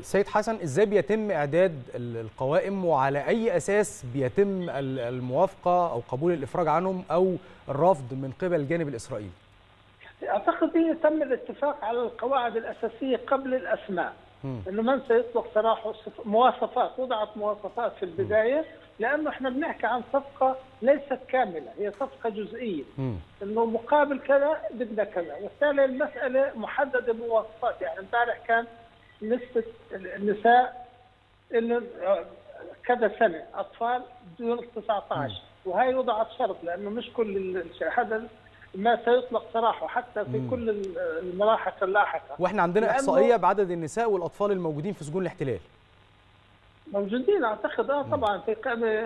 سيد حسن، ازاي بيتم اعداد القوائم وعلى اي اساس بيتم الموافقه او قبول الافراج عنهم او الرفض من قبل الجانب الاسرائيلي؟ اعتقد ان تم الاتفاق على القواعد الاساسيه قبل الاسماء، انه من سيطلق سراحه، مواصفات وضعت مواصفات في البدايه، لانه احنا بنحكي عن صفقه ليست كامله، هي صفقه جزئيه، انه مقابل كذا بدنا كذا، وبالتالي المساله محدده بمواصفات. يعني امبارح كان نسبة النساء كذا سنة أطفال دون 19، وهي وضعت شرط لأنه مش كل هذا ما سيطلق سراحه حتى في كل الملاحق اللاحقة. وإحنا عندنا إحصائية بعدد النساء والأطفال الموجودين في سجون الاحتلال. موجودين أعتقد طبعا في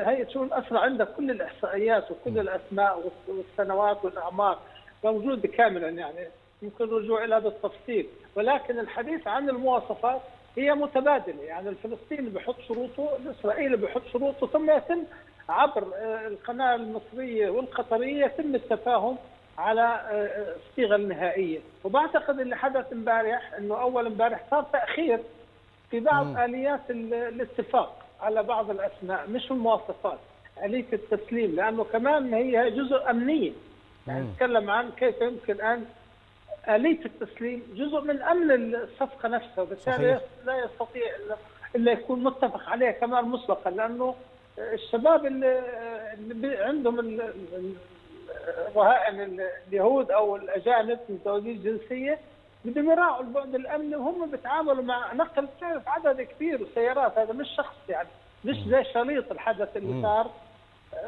هيئة شؤون الأسرى عندك كل الإحصائيات وكل الأسماء والسنوات والأعمار موجودة كاملا، يعني يمكن الرجوع إلى هذا التفصيل، ولكن الحديث عن المواصفات هي متبادلة. يعني الفلسطيني بيحط شروطه، الإسرائيلي بيحط شروطه، ثم يتم عبر القناة المصرية والقطرية يتم التفاهم على الصيغة النهائية. وبعتقد اللي حدث امبارح انه اول امبارح صار تأخير في بعض آليات الاتفاق على بعض الأسماء، مش المواصفات، آلية التسليم، لأنه كمان هي جزء أمنية. يعني نتكلم عن كيف يمكن أن آلية التسليم جزء من أمن الصفقة نفسها، وبالتالي لا يستطيع إلا يكون متفق عليها كمان مسبقا، لأنه الشباب اللي عندهم الرهائن اليهود أو الأجانب متزوجي الجنسية بدهم يراعوا البعد الأمني، وهم بيتعاملوا مع نقل تعرف عدد كبير وسيارات. هذا مش شخص، يعني مش زي شريط الحدث اللي صار،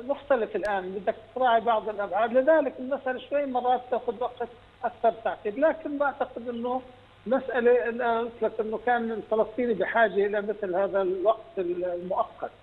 مختلف الآن، بدك تراعي بعض الأبعاد، لذلك المسألة شوي مرات تأخذ وقت أكثر تعقيد. لكن بعتقد أنه مسألة أنه كان الفلسطيني بحاجة إلى مثل هذا الوقت المؤقت.